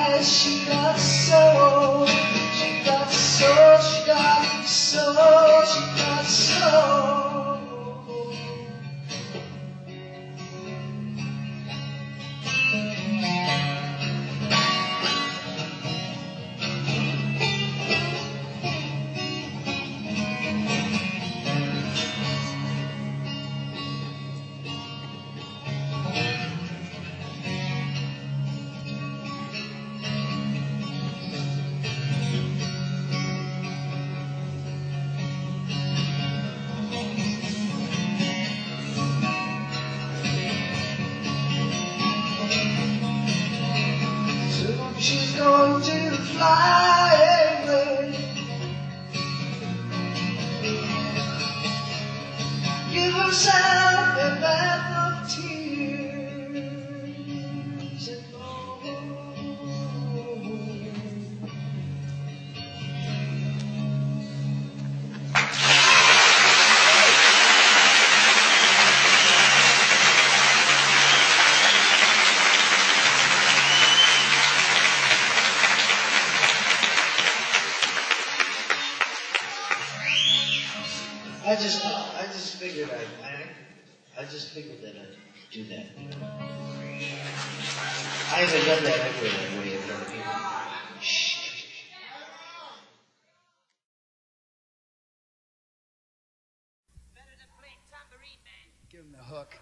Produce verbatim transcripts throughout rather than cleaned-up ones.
I says she got soul, she got soul, she got soul, she got soul. I just, I just figured I, I, I just figured that I'd do that. I haven't done that everywhere way of doing it. Shh. Better than playing tambourine, man. Give him the hook.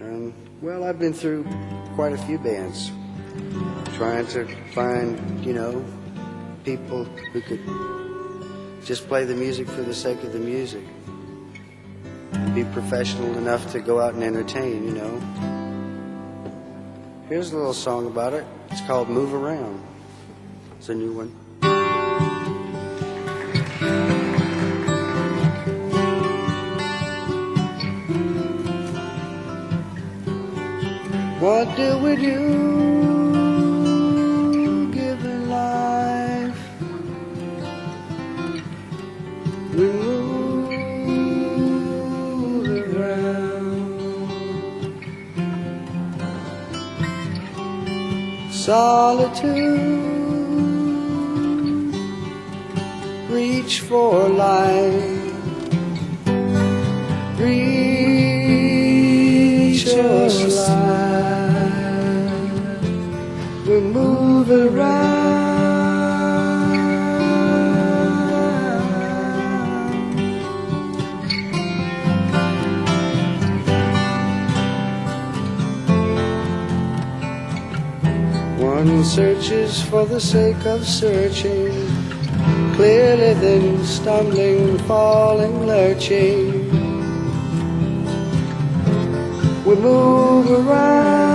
Um, well, I've been through quite a few bands, trying to find, you know, people who could just play the music for the sake of the music, be professional enough to go out and entertain, you know. Here's a little song about it. It's called Move Around. It's a new one. What do we do, given life? We move around. Solitude, reach for life, reach us life. Move around. One searches for the sake of searching, clearly then stumbling, falling, lurching. We move around.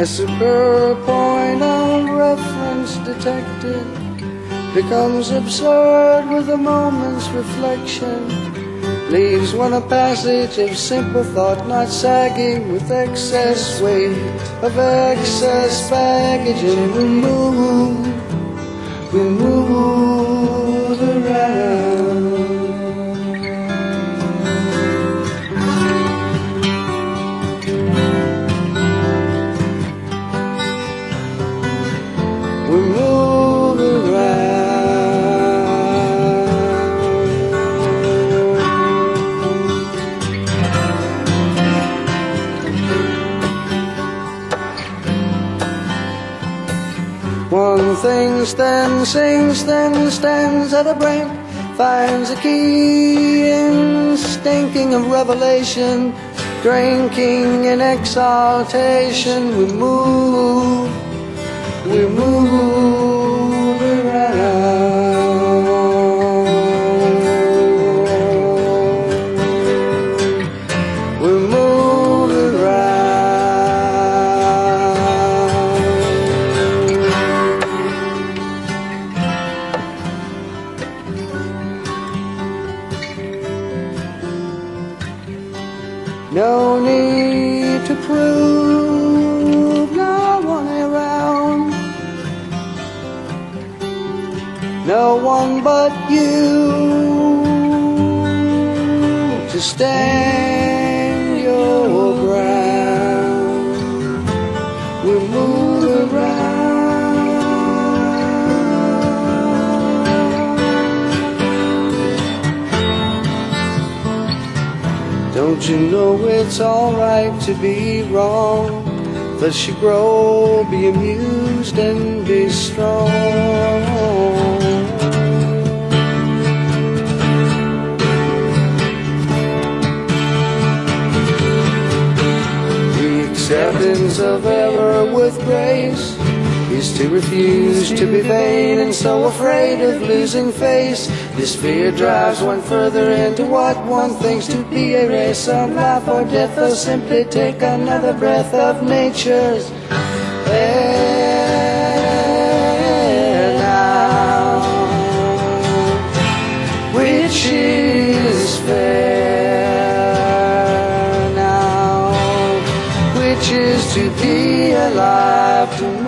A superb point of reference detected becomes absurd with a moment's reflection, leaves one a passage of simple thought not sagging with excess weight of excess baggage. And we move, we move around. One thing stands, sings, then stands at a brink, finds a key in stinking of revelation, drinking in exaltation. We move, we move around. We move. No need to prove, no one around, no one but you to stand your ground. We move around. Don't you know it's alright to be wrong? Thus you grow, be amused and be strong. The acceptance of error with grace is to refuse to be vain and so afraid of losing face. This fear drives one further into what one thinks to be a race of life or death, or simply take another breath of nature's air now, which is fair now, which is to be alive to move.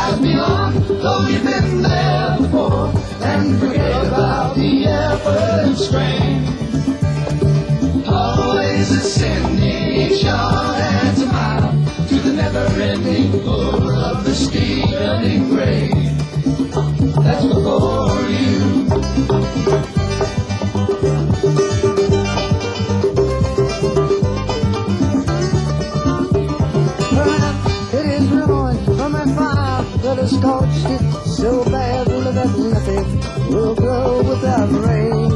have me on, though you've been there before, and forget about the effort strain. Always a sending shot and smile to the never-ending floor of the speed-running grave. That's before you. Scorched it so bad that nothing will grow without rain.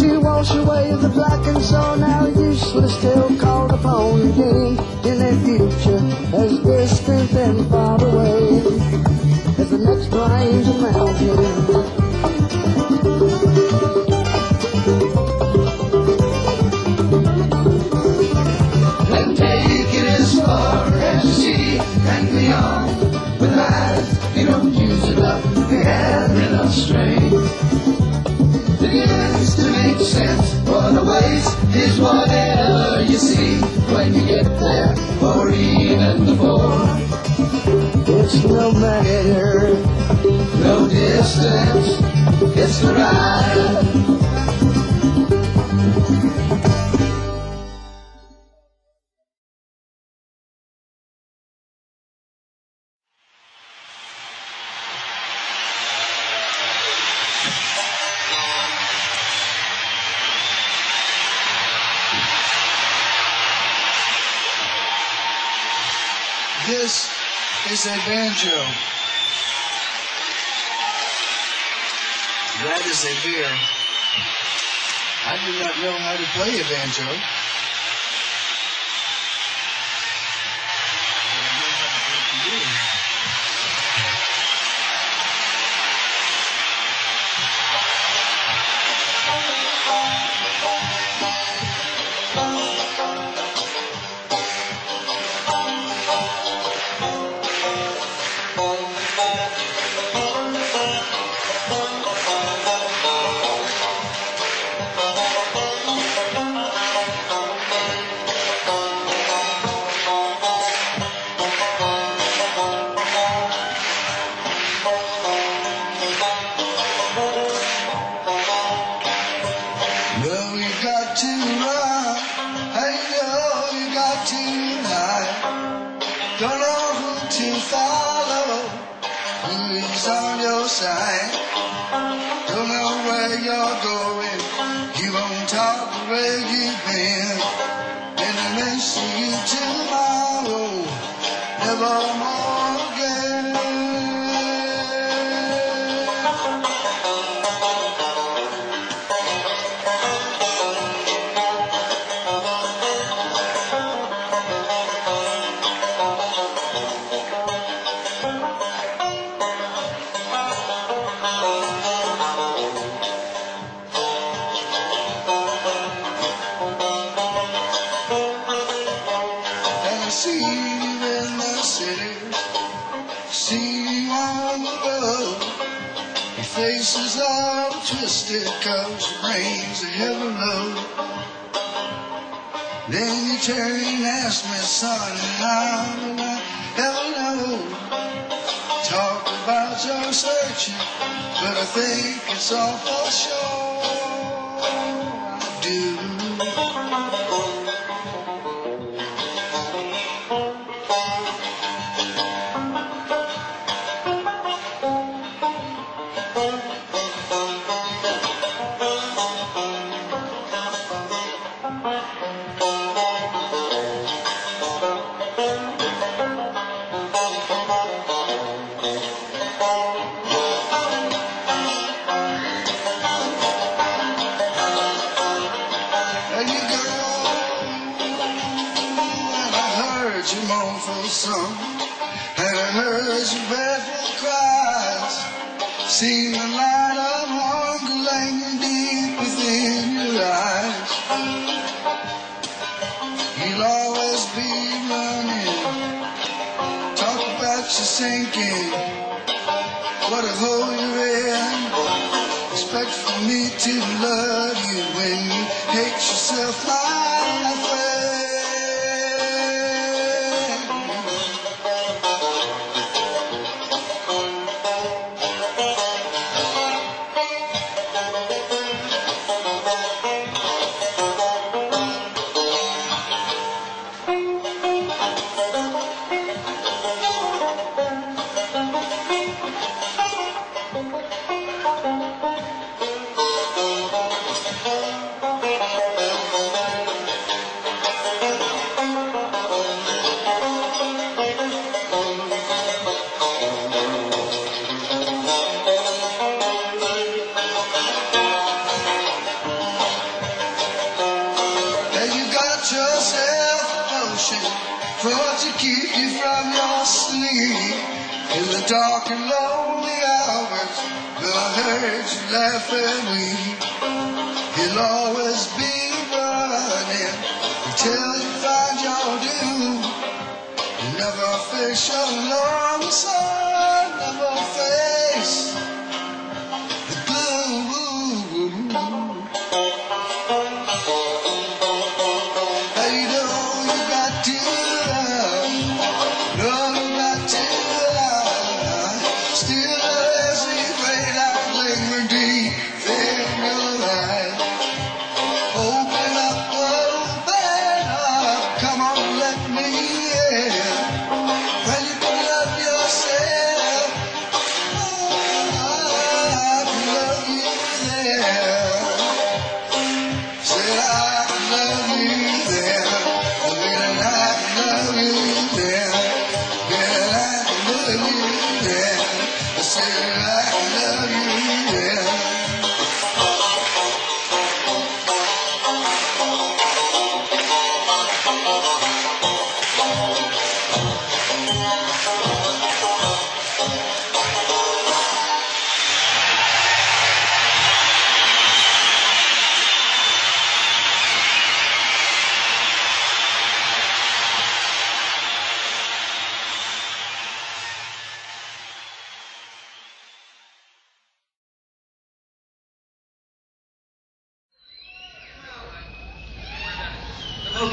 To wash away the black and so now useless, still called upon again in a future as distant and far away as the next range of mountains. Begins to make sense, but always is whatever you see when you get there, or even before. It's no matter, no distance, it's the ride. This is a banjo. That is a beer. I do not know how to play a banjo. ashes, try to keep you from your sleep. In the dark and lonely hours, though I heard you laugh and weep, you'll always be running until you find your doom. Never face your long sun, never face the gloom.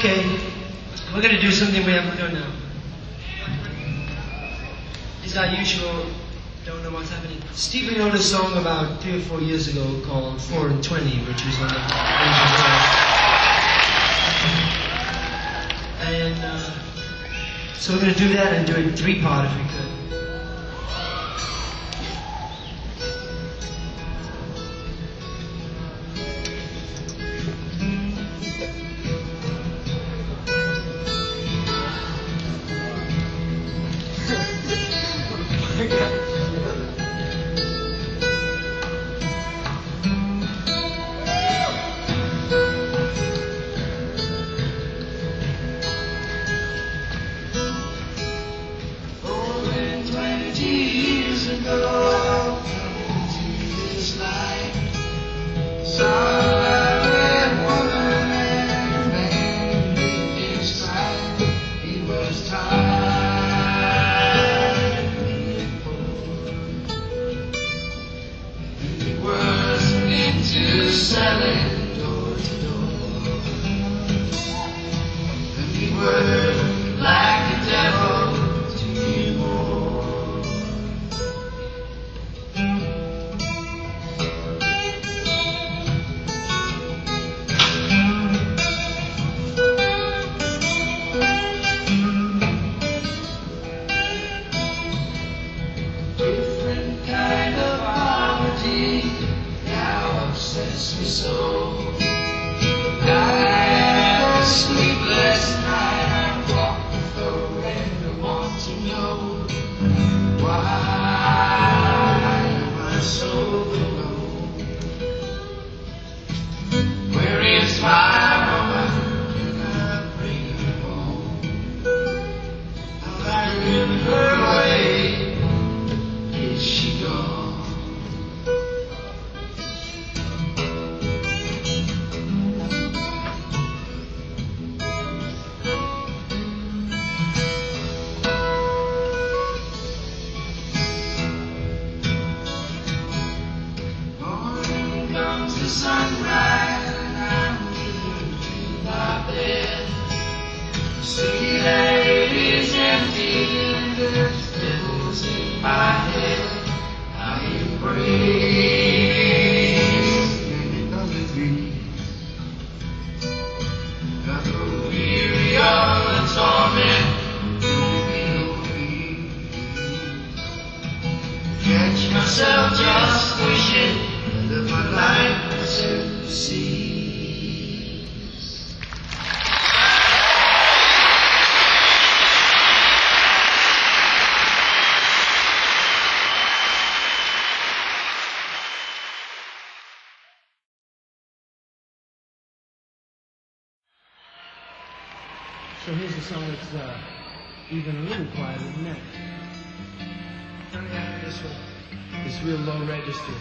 Okay, we're going to do something we haven't done now. It's not usual, don't know what's happening. Stephen wrote a song about three or four years ago called four and twenty, which was one of the And uh, so we're going to do that and do it three-part if we could. so it's uh, even a little quieter than that. Kind of like this one. It's real low register. You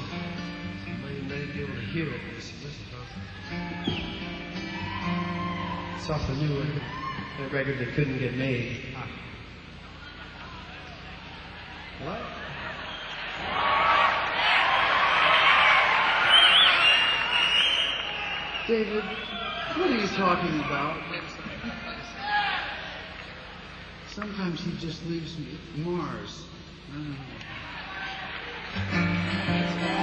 might not be able to hear it. Listen, listen, huh? It's off the new record, that record that couldn't get made. Ah. What? David, what are you talking about? Sometimes he just leaves me at Mars. I don't know.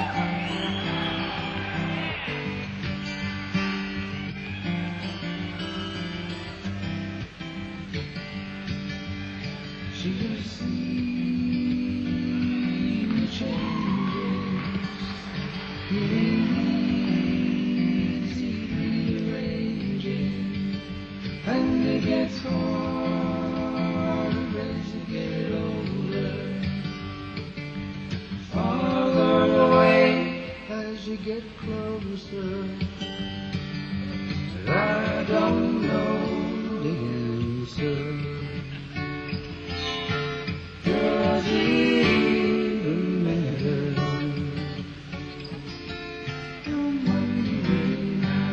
She can see changes. It's hard to get older, farther away as you get closer. But I don't know the answer. Does it even matter? I'm wondering now.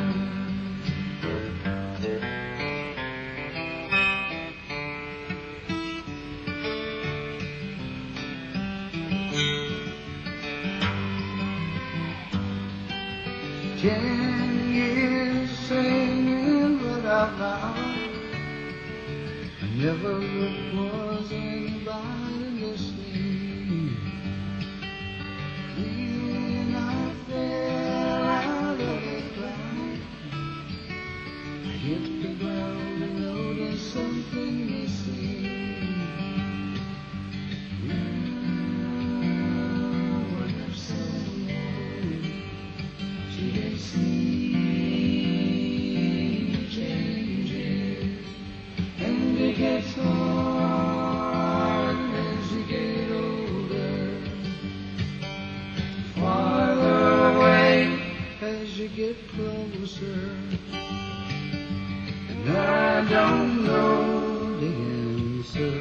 Jan is singing without loud. I never was anybody listening. When I fell out of the cloud, I hit the ground and noticed something missing. Now I'm saying she didn't see changes, and it gets hard as you get older, farther away as you get closer, and I don't know the answer.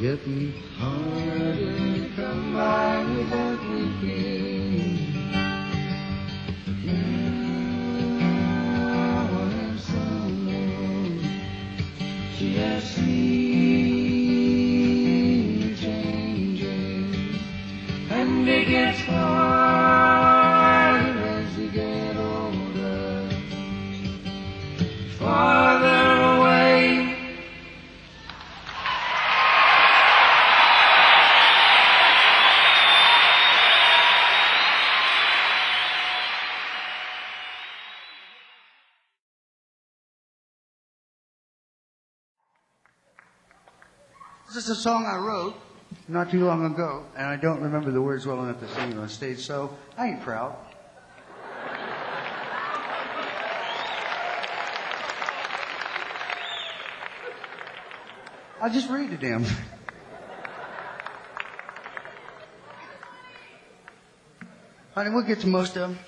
Getting harder to come by with everything. Now I'm so alone. She has seen changes, and it gets harder as you get older, farther away. This is a song I wrote not too long ago, and I don't remember the words well enough to sing it on stage, so I ain't proud. I'll just read the damn thing. Honey, we'll get to most of them.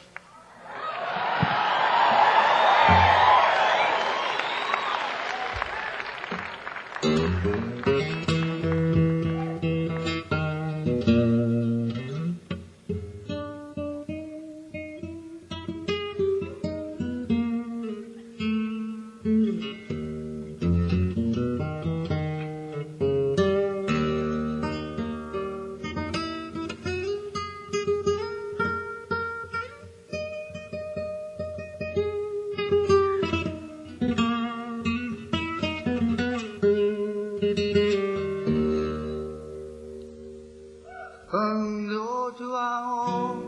from door to our home.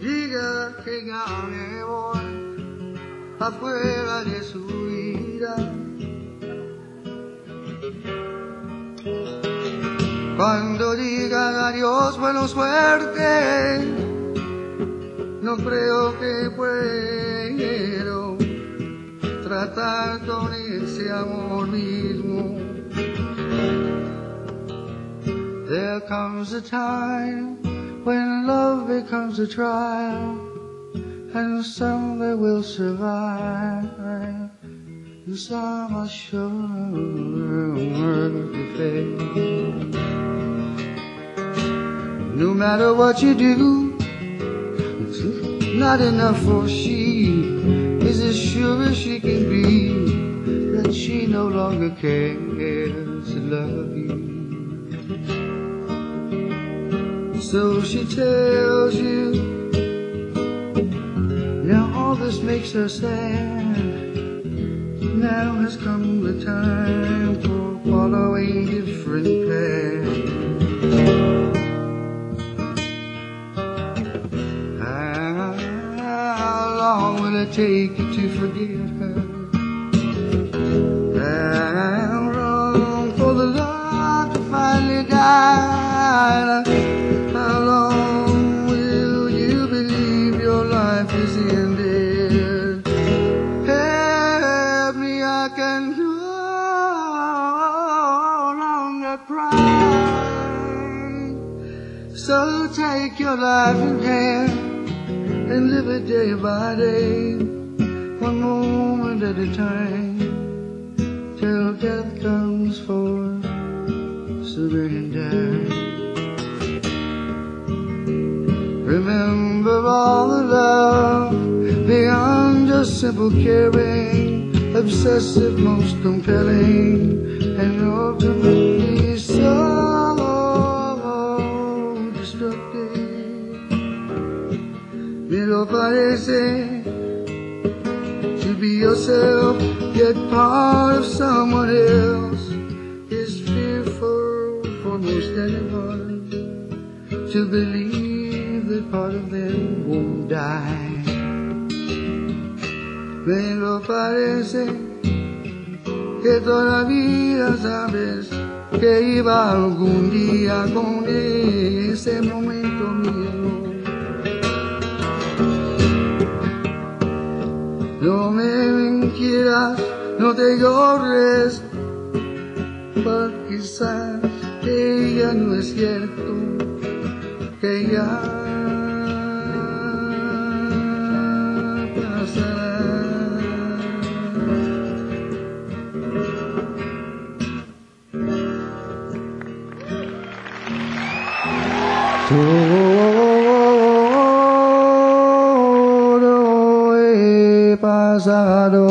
Diga que ganemos afuera de su vida. Cuando digan adiós, buena suerte, no creo que puedo tratar con ese amor mismo. There comes a time when love becomes a trial, and some they will survive, and some are sure to fail. No matter what you do, it's not enough, for she is as sure as she can be that she no longer cares to love you. So she tells you, now all this makes her sad. Now has come the time for following different paths. How long will it take you to forgive her? How long for the love to finally die? So take your life in hand and live it day by day, one moment at a time, till death comes for surrender. Remember all the love beyond just simple caring, obsessive, most compelling, and ultimately so pero parece to be yourself, yet part of someone else is fearful for most anyone to believe that part of them won't die. Pero parece que todavía sabes que iba algún día con ese momento mismo. No me mintieras, no te llores, porque quizás que ya no es cierto, que ya pasará. So pasado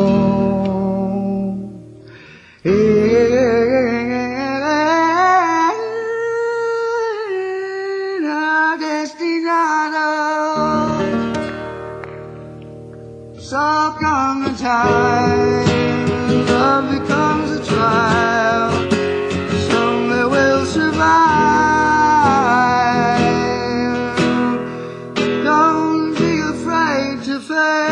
era destinado. So come the time, love becomes a trial, some that will survive. Don't be afraid to fail.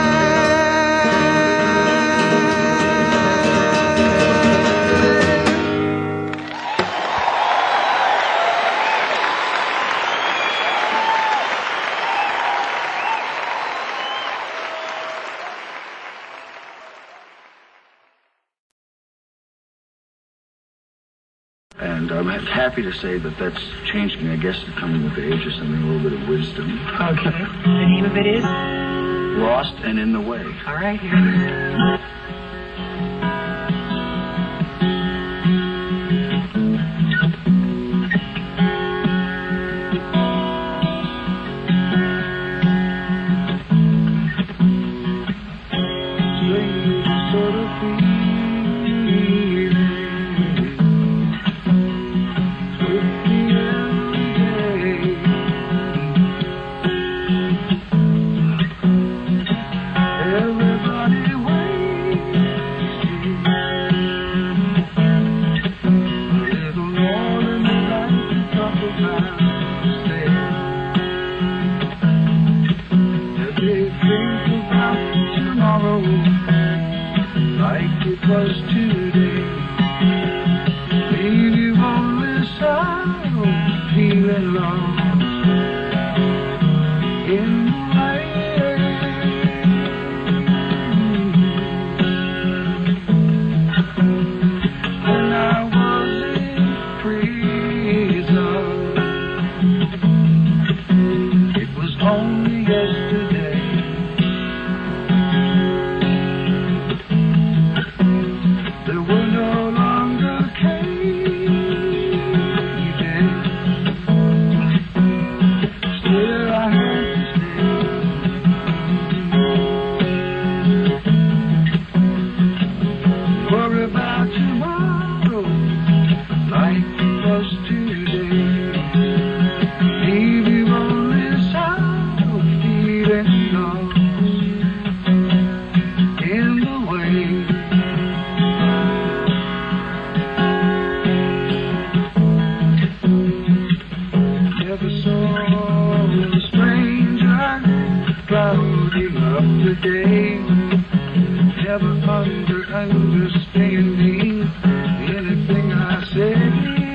And I'm happy to say that that's changing. I guess it's coming with age or something, a little bit of wisdom. Okay. The name of it is? Lost and in the Way. All right, here it is. Everybody wait. I'm feeling lost in my head. When I was in prison, it was only yesterday. There were no longer cases. Day, never under understanding anything I said.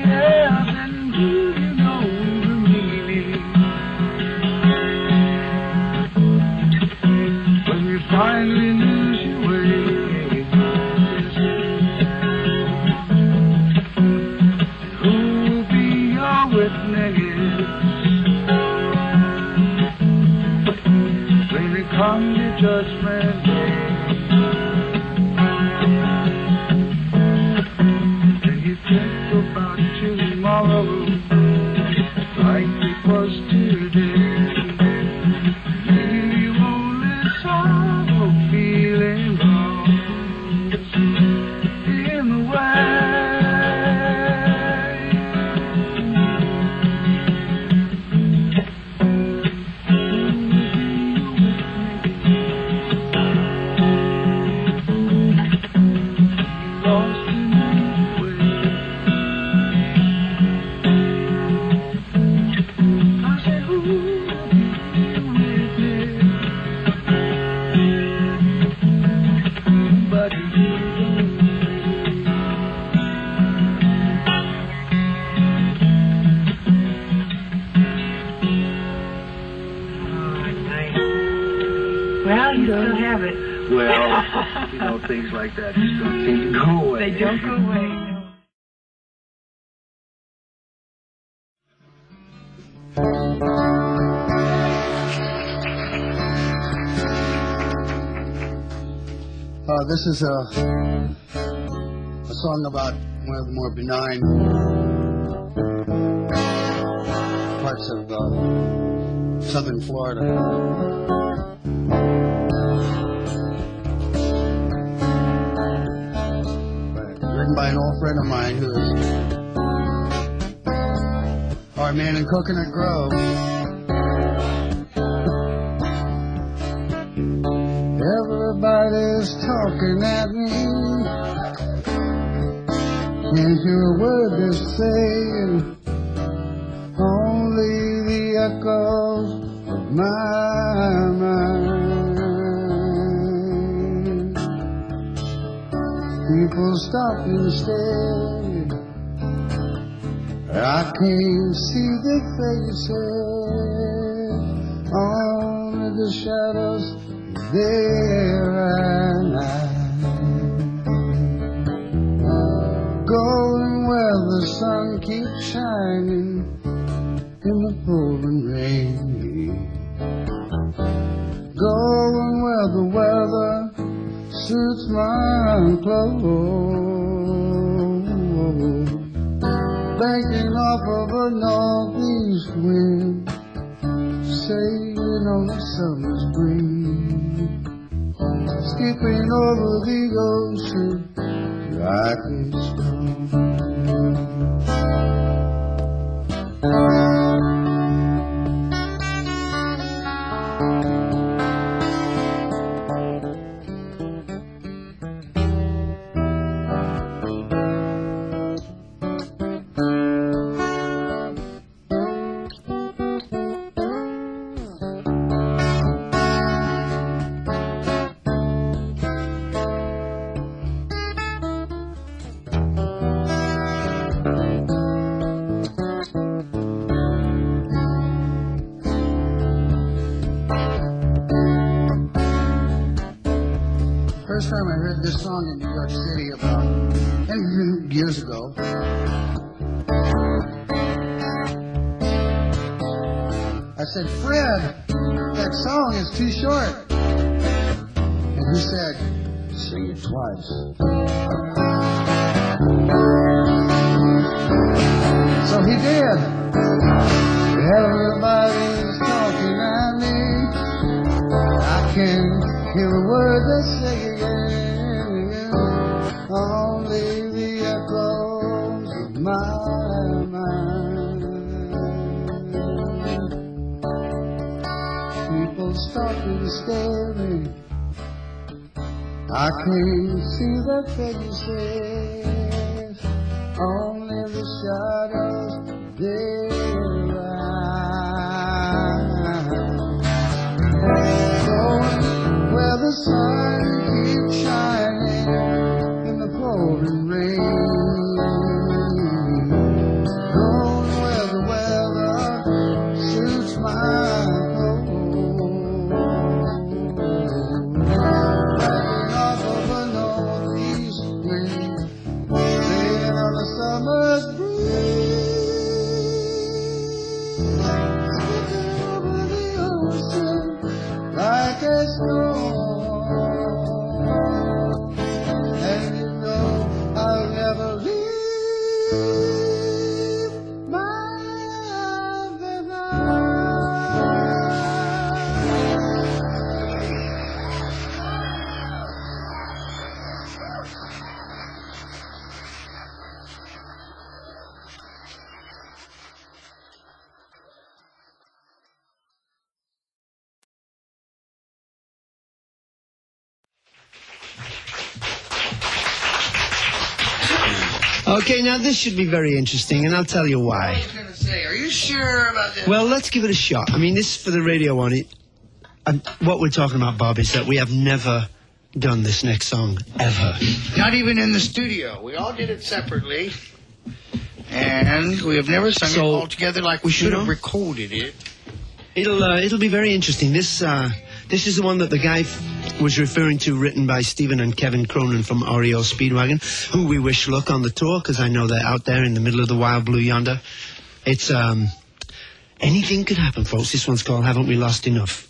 Yeah, then do you know the meaning? When you finally lose your way, who will be your witness? When you come to judgment day, and you think about tomorrow like it was today. You only sorrow feeling lost in the way. Well, you still have it. Well, you know, things like that just don't seem to go away. They don't go away. Uh, this is a, a song about one of the more benign parts of uh, southern Florida. By an old friend of mine who is our man in Coconut Grove. Everybody's talking at me, can't hear a word they're saying, only the echoes of my mind. People stop and stare, I can't see the faces, only the shadows there and night. Going where the sun keeps shining in the pouring rain, going where the weather suits my clothes, banking off of a northeast wind, sailing on the summer's breeze, skipping over the ocean like a stone. heard this song in New York City about years ago. I said, Fred, that song is too short. And he said, sing it twice. So he did. Everybody's talking at me. I can hear a word that's saying again. Only the echoes of my mind. People starting to scare me. I can't see their faces, only the shadows of their eyes. Going where the sun keeps shining in the pouring rain. Going where the weather suits my Okay, now this should be very interesting, and I'll tell you why. I was going to say, are you sure about this? Well, let's give it a shot. I mean, this for the radio on it. Um, what we're talking about, Bob, is that we have never done this next song, ever. Not even in the studio. We all did it separately, and we have never sung so, it all together like we should have recorded it. It'll, uh, it'll be very interesting. This, uh, this is the one that the guy was referring to, written by Stephen and Kevin Cronin from R E O Speedwagon, who we wish luck on the tour, because I know they're out there in the middle of the wild blue yonder. It's, um, anything could happen, folks. This one's called Haven't We Lost Enough?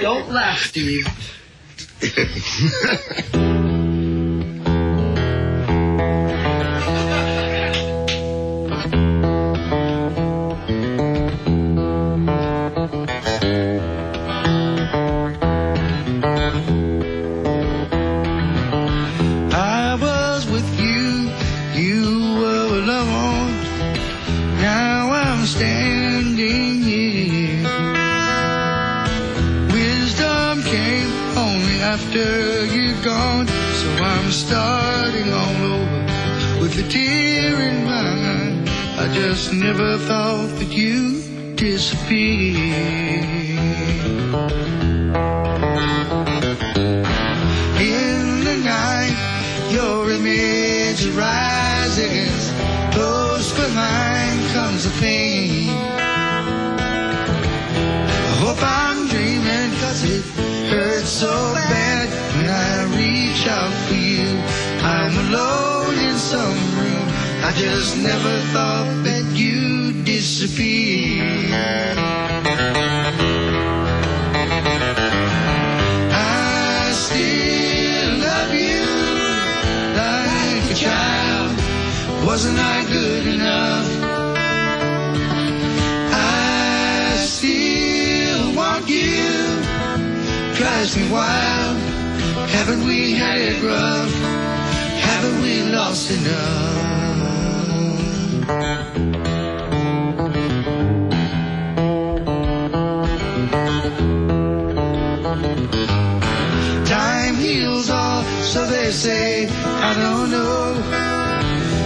Don't laugh, Steve. After you're gone, so I'm starting all over with a tear in my eye. I just never thought that you'd disappear. In the night, your image rises. Close behind comes a pain. I hope I'm dreaming, cause it hurts so bad when I reach out for you. I'm alone in some room. I just never thought that you'd disappear. I still love you like a child. Wasn't I good enough? I still want you. Drives me wild. Haven't we had it rough? Haven't we lost enough? Time heals all, so they say. I don't know.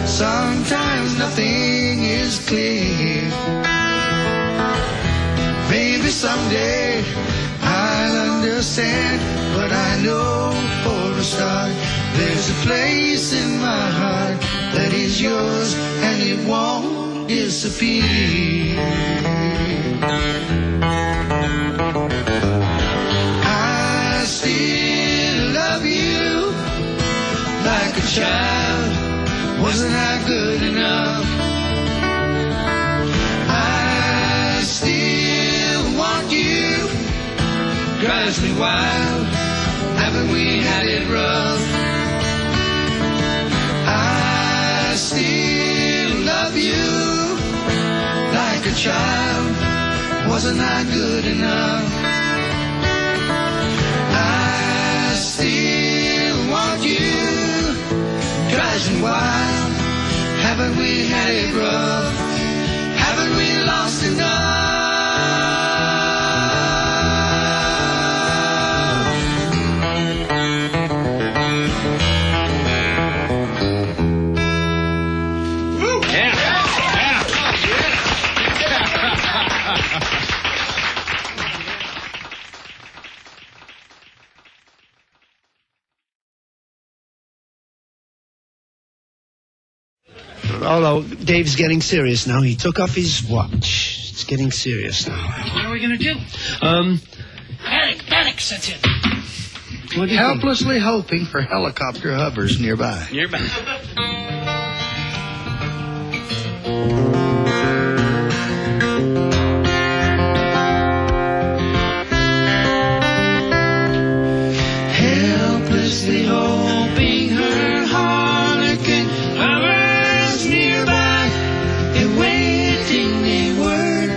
Sometimes nothing is clear. Maybe someday I'll understand, but I know for a start there's a place in my heart that is yours and it won't disappear. I still love you child, wasn't I good enough? I still want you, drives me wild, haven't we had it rough? I still love you, like a child, wasn't I good enough? I still want you, drives me wild, haven't we had it rough? Haven't we lost enough? Although Dave's getting serious now. He took off his watch. It's getting serious now. What are we going to do? Um, panic, panic, that's it. What Helplessly think? hoping for helicopter hovers nearby. Nearby. Helplessly hoping her harlequin hovers nearby, awaiting a word,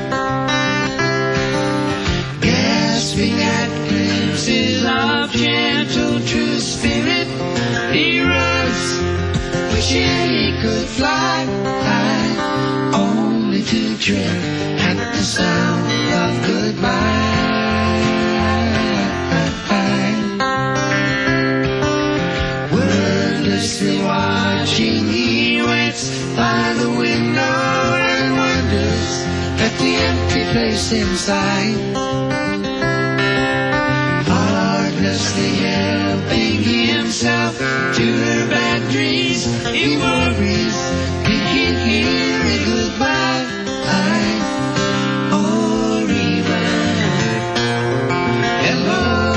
gasping at glimpses of gentle true spirit. He runs, wishing he could fly high, only to trip at the sound of goodbye. Watching, he waits by the window and wonders at the empty place inside. Heartlessly helping himself to her bad dreams, he worries, thinking he'll be goodbye, or even hello.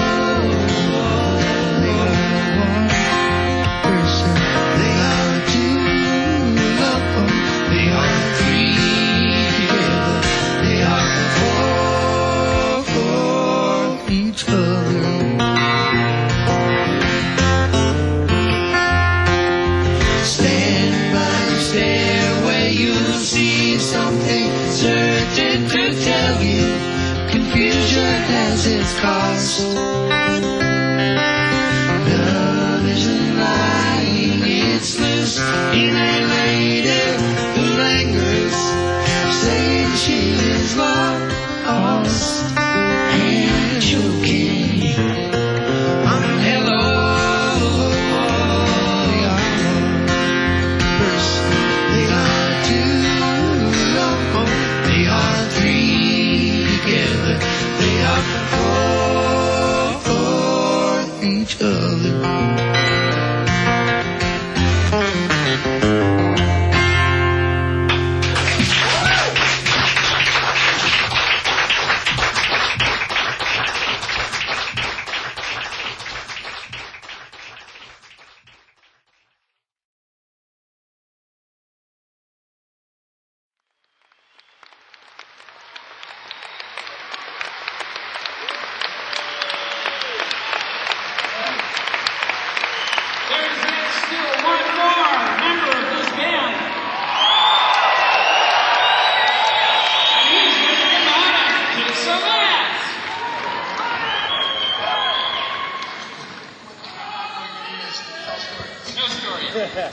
Certain to tell you, confusion has its cost. Love isn't lying, it's loose in a lady who lingers, saying she is lost and choking.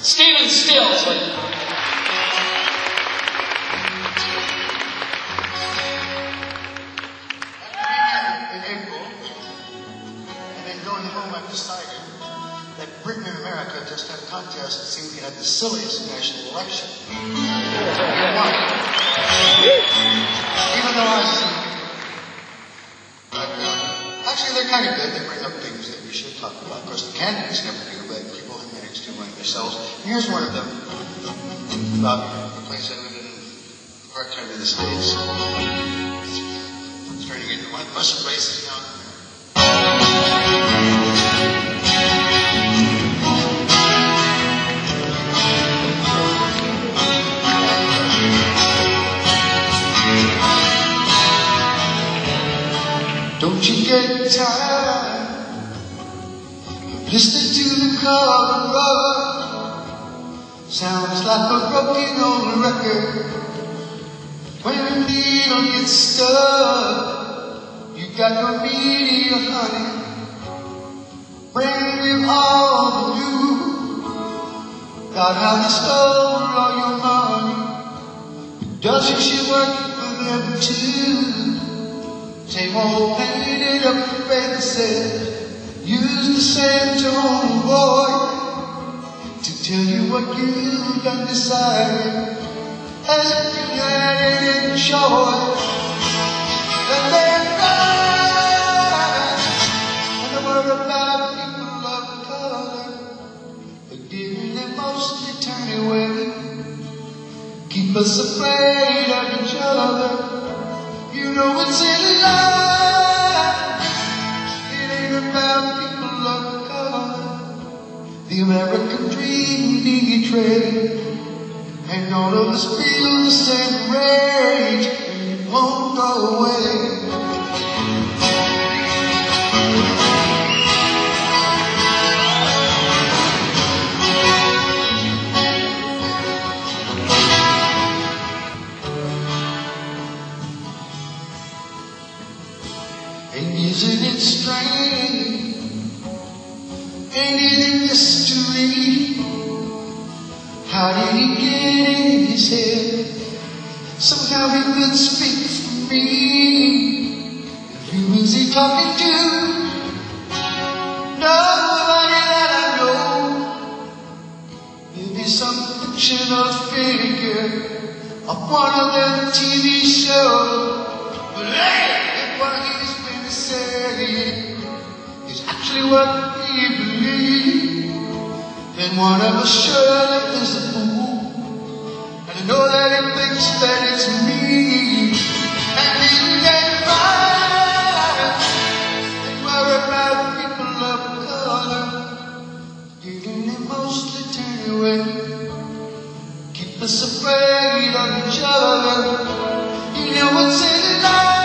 Stephen Stills. In April, and then going home, I've decided that Britain and America just had a contest that seemed to have the silliest national election. And won. Even though I was, but, uh, actually, they're kind of good. They bring up things that we should talk about. Of course, the candidates never do, but people have managed to win themselves. Here's one of them about the place I live in, the part time of the States. It's turning into one of the most places now. get tired listening to the colored rubber. Sounds like a broken old record. When a needle gets stuck, you got no medium, honey. When you all knew God, how they stole all your money. Doesn't she work for them too? Same old painted up fences, use the same tone, boy, to tell you what you've done decided, as if you had it in choice. And they're right, and the word about people of color, but giving them mostly turn away, keep us afraid of each other. You know it's in life, it ain't about people of color. The American dream being betrayed, and all of us feel the same rage, and it won't go away. Isn't it strange? Ain't it a mystery? How did he get in his head? Somehow he could speak for me. Who is he talking to? Nobody that I know. Maybe some fictional figure of one of them T V shows. But hey, it was his. It's actually what we believe. And one of us surely is a fool, and I know that it thinks that it's me. And even get right, and worry about people of color, giving them mostly turn away, keep us afraid of each other. You know what's in life,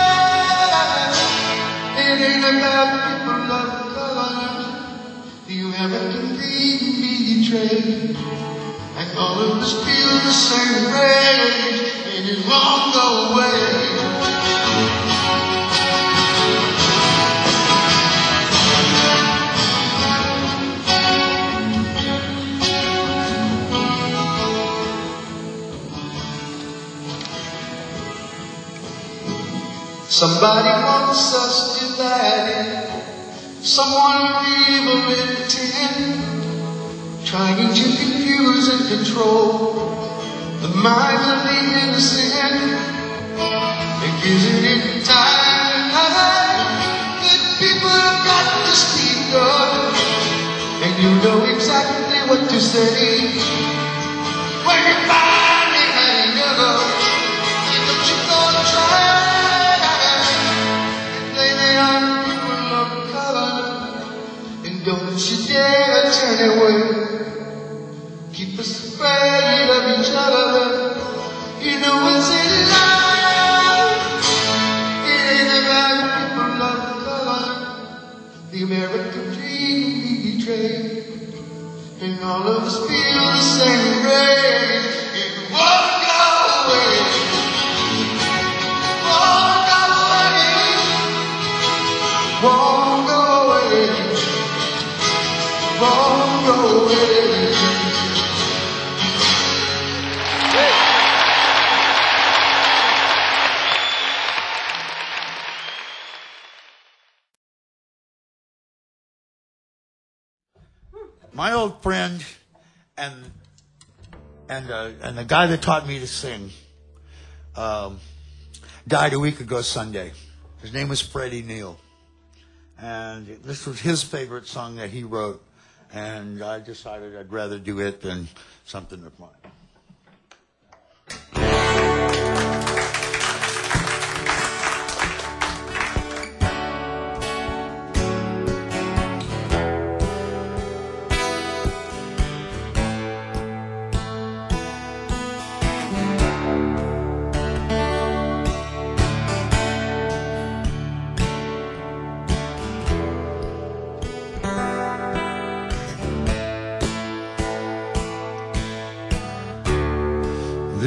about people of color. The American dream being betrayed, and all of us feel the same rage, and it won't go away. Somebody wants us divided, someone evil intent, trying to confuse and control the minds of the innocent. And isn't it time that people have got to speak up? And you know exactly what to say when you finally hang up. But you gonna try. Don't you dare turn away, keep us afraid of each other. You know what's in life, it ain't about people of color. The American dream we betrayed, and all of us feel the same way. It won't go away. My old friend and and uh, and the guy that taught me to sing um, died a week ago Sunday. His name was Freddie Neal, and this was his favorite song that he wrote. And I decided I'd rather do it than something of mine.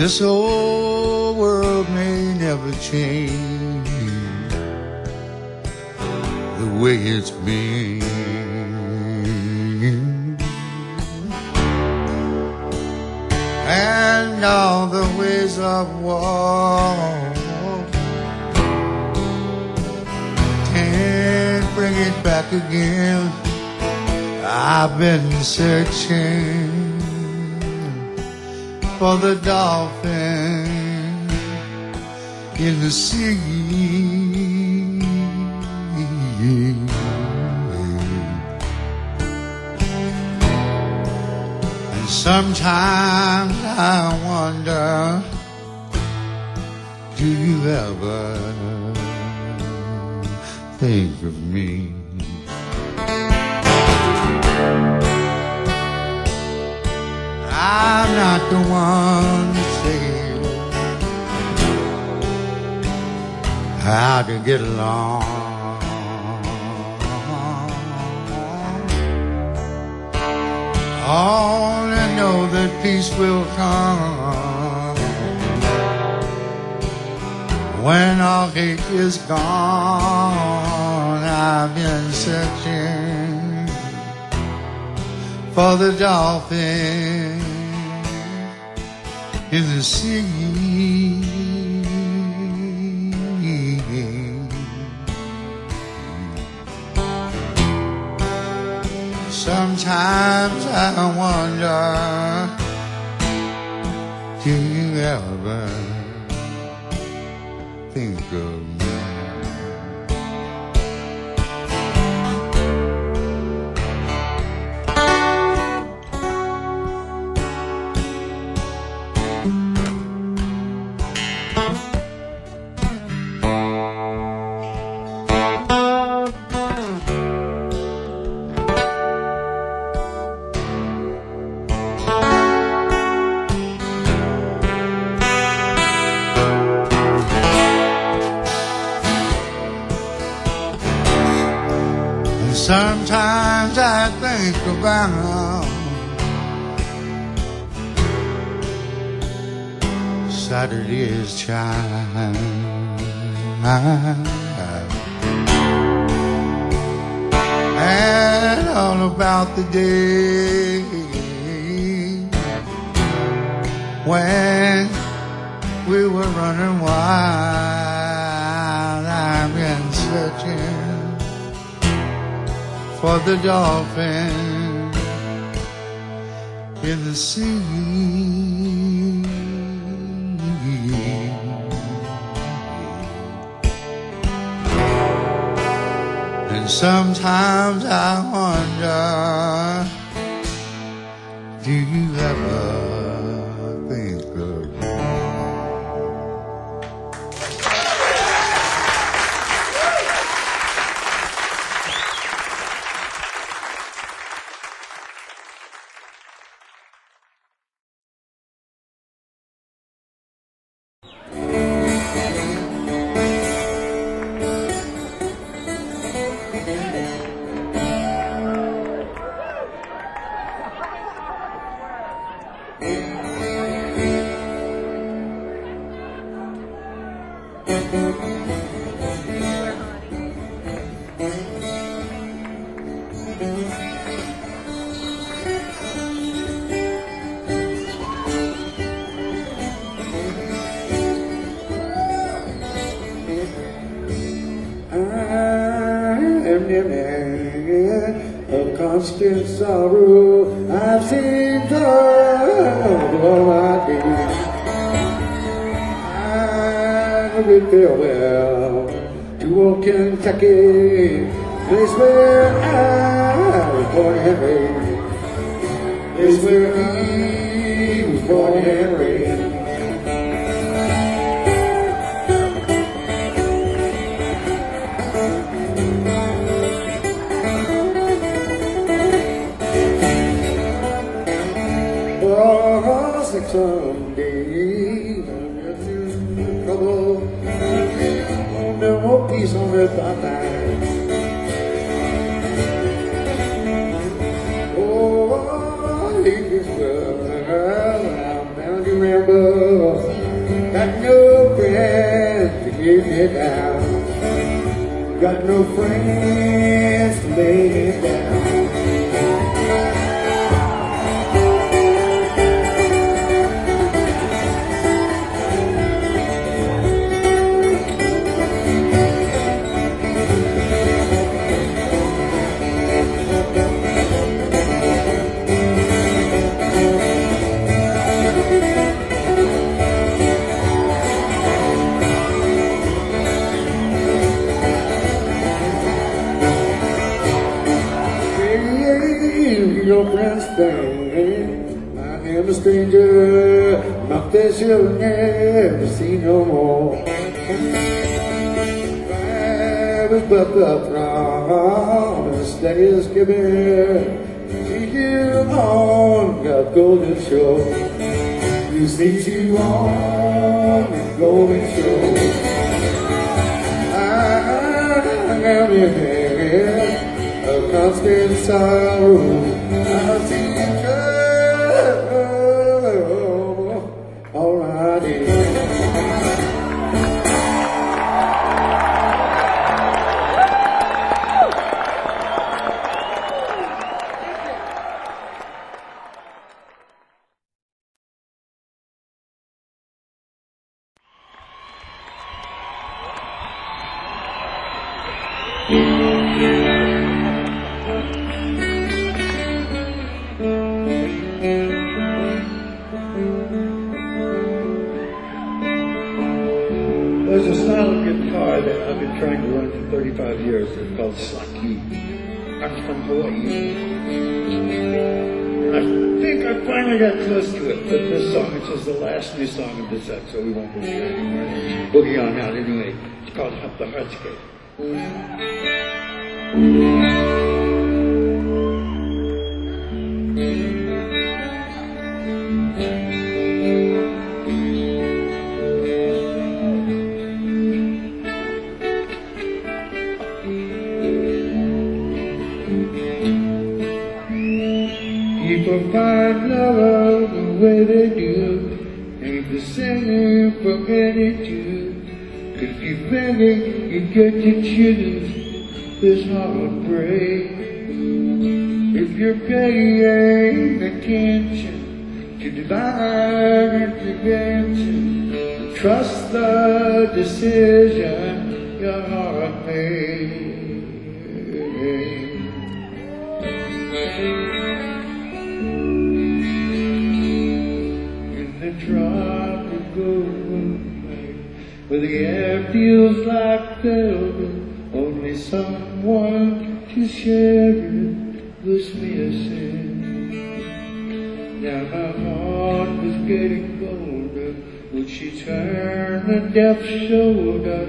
This old world may never change the way it's been, and all the ways I've walked can't bring it back again. I've been searching for the dolphin in the sea, and sometimes I wonder, do you ever think of me? I'm not the one to say how to get along. All I know that peace will come when all hate is gone. I've been searching for the dolphin in the sea, sometimes I wonder, do you ever think of me? Sometimes I think about Saturday's child, and all about the day when we were running wild. I've been searching for the dolphin in the sea, and sometimes I wonder, do you ever think of me? Constant sorrow I've seen through all my days. I bid farewell to old Kentucky, place where I was born and raised, place where I was born and raised. Someday I'll get in trouble. There won't be peace on earth I find. Oh, I hate this world. I'm bound to ramble. lay me down. Got no friends to lay me down. Your friends down, hey? I am a stranger, not that you'll never see no more. Life is but the promise that is given to you on the golden shore. You see you on the golden shore. I am your head, a constant sorrow. So we won't boogie on anymore. Boogie on out anyway. It's called Up the Hearts Gate. Get to choose this heartbreak. If you're paying attention to divine intervention, trust the decision your heart made. In the tropical where the air feels like velvet, only someone to share it was missing. Now her heart was getting colder. Would she turn a deaf shoulder?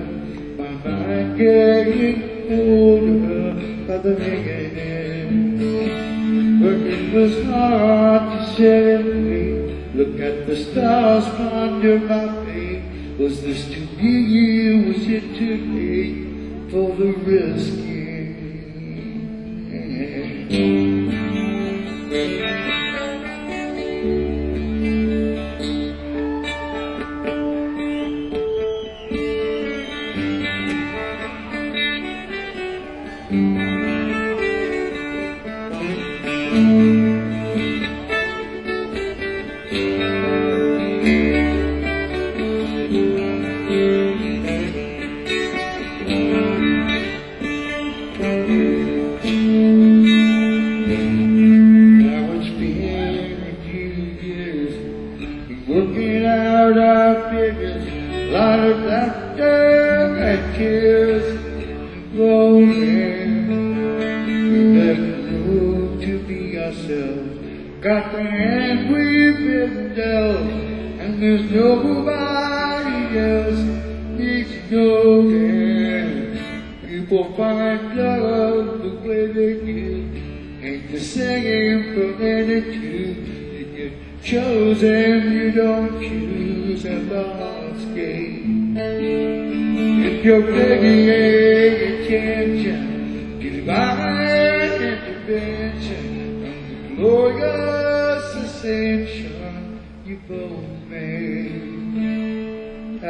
My mind getting older by the beginning. But it was hard to set me. Look at the stars ponder my fate. Was this to be, was it too late for the risking?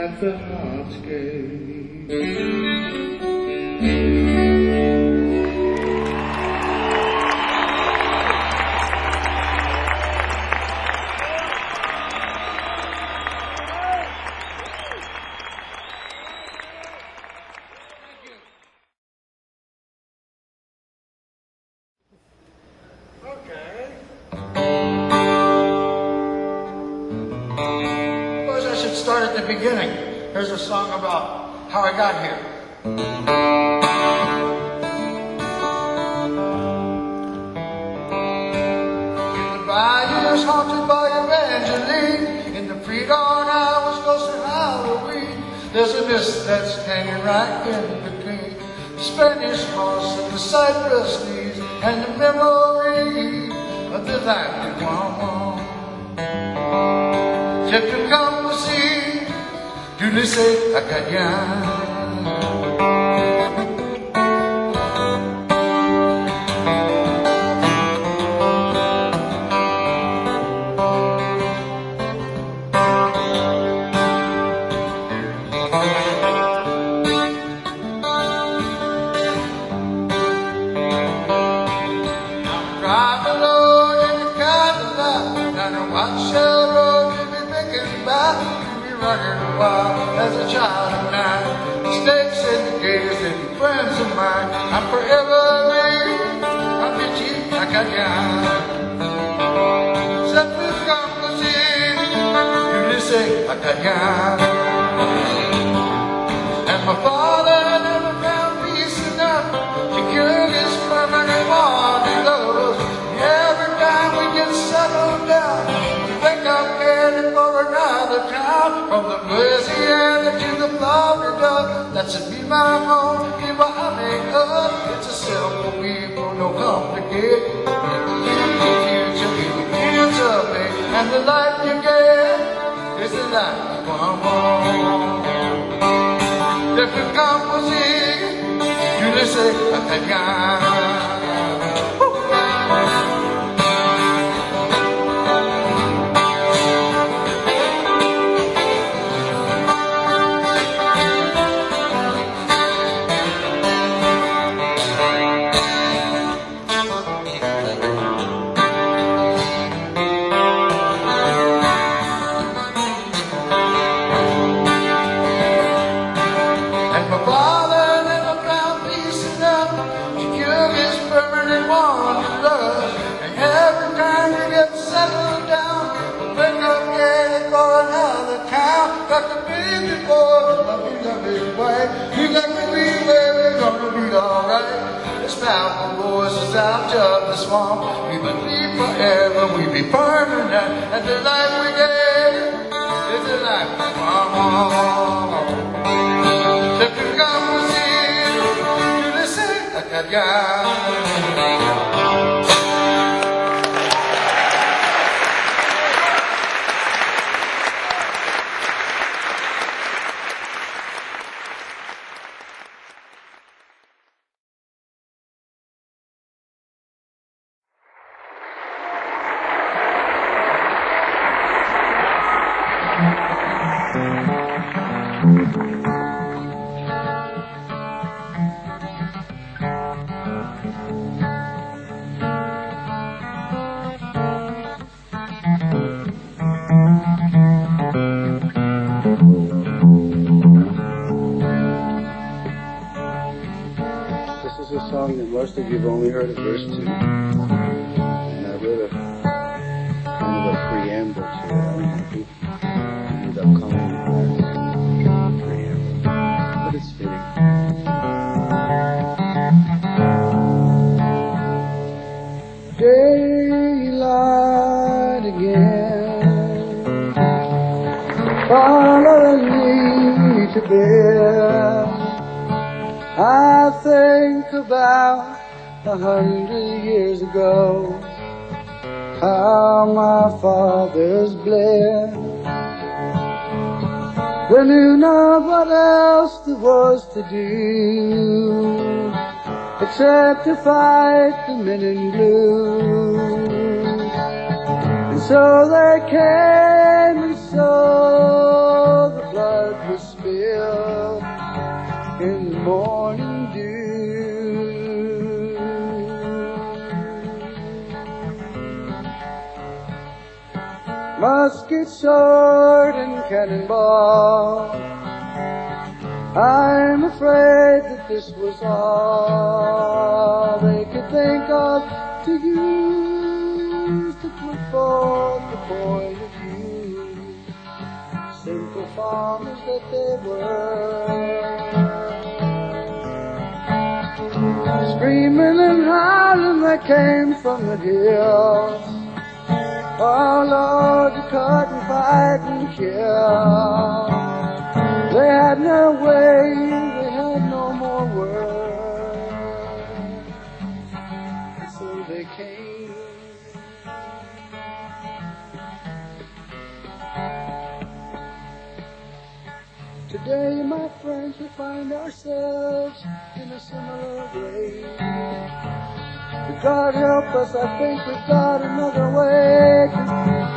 At the heart's gate. Start at the beginning. Here's a song about how I got here. In the bayous haunted by Evangeline, in the pre-dawn hours close to Halloween, there's a mist that's hanging right in between the Spanish moss and the cypress knees, and the memory of the life you want. If you come du lycée acadien. I'm driving alone in the Cadillac, down a one shell road to be making back. Running wild as a child of nine, mistakes and gays and friends of mine. I'm forever late, I'm the chief acadien. Set this composition, you just say acadien. And my father never found peace enough to cure this permanent war below us. Every time we get settled down, we wake up headed for another town. From the Louisiana to the Florida, that should be my home if I make up. It's a simple people, no complicate. The future be the future, babe, and the life you get is the life you want. If you come for you just say, acadien. Of the swamp, we believe forever, we be permanent, and the life we get is the life we want. If you come to see, you listen, acadien. Most of you have only heard of verse two, and I wrote a kind of a preamble to it. I don't know if you ended up calling it a preamble, but it's fitting. Daylight again, following me to bed. I think about a hundred years ago, how my father's bled. They knew not what else there was to do except to fight the men in blue. And so they came and so the blood was spilled, in the morning dew. Musket shot and cannonball, I'm afraid that this was all they could think of to use to put forth the point of view. Simple farmers that they were, screaming and howling that came from the hills. Oh Lord, you couldn't and fight and kill. They had no way, they had no more words, so they came. Today, my friends, we find ourselves in a similar way. But God help us, I think we've got another way.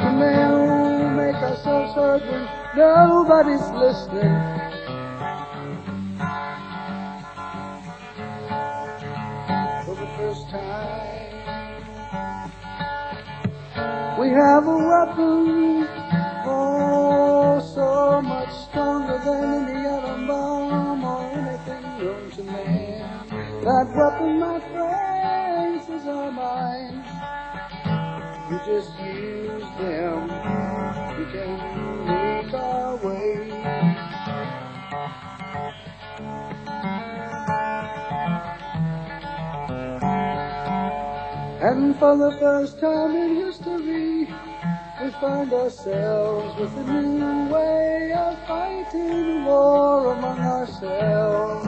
We may only make ourselves heard when nobody's listening. For the first time, we have a weapon, oh, so much stronger than any atom bomb or anything known to man. That weapon, my friends, is our minds. You just use them. We can make our way. And for the first time in history, we find ourselves with a new way of fighting war among ourselves.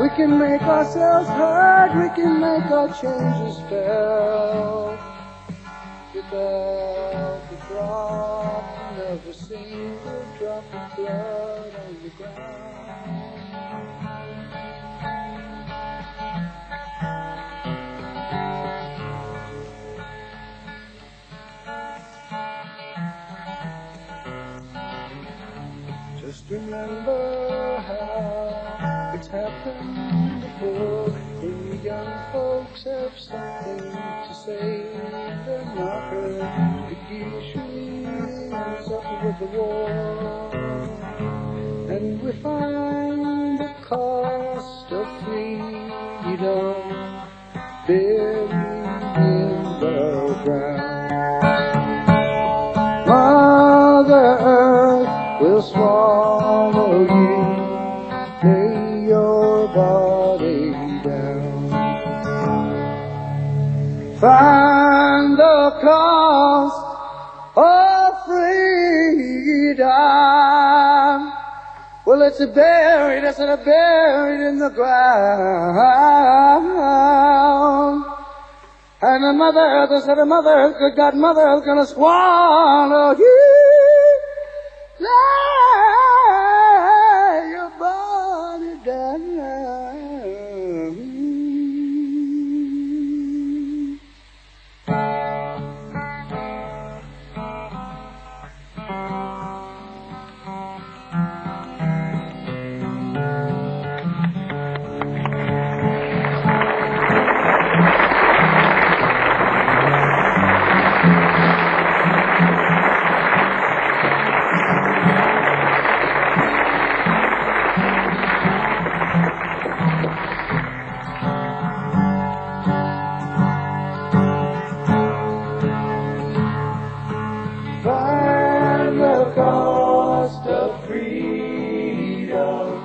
We can make ourselves heard, we can make our changes felt. Without the drop of a single drop of blood on the ground. Just remember how it's happened before. The young folks have something to say. The knocker, the usually ends up with the war. And we find the cost of freedom buried in the ground. Mother Earth will swallow you. Lay your body down. Find the cost of freedom. Well, it's buried, it's buried in the ground. And the Mother Earth, I said, Mother Earth, good God, Mother Earth gonna swallow you. Lay your body down. Find the cost of freedom.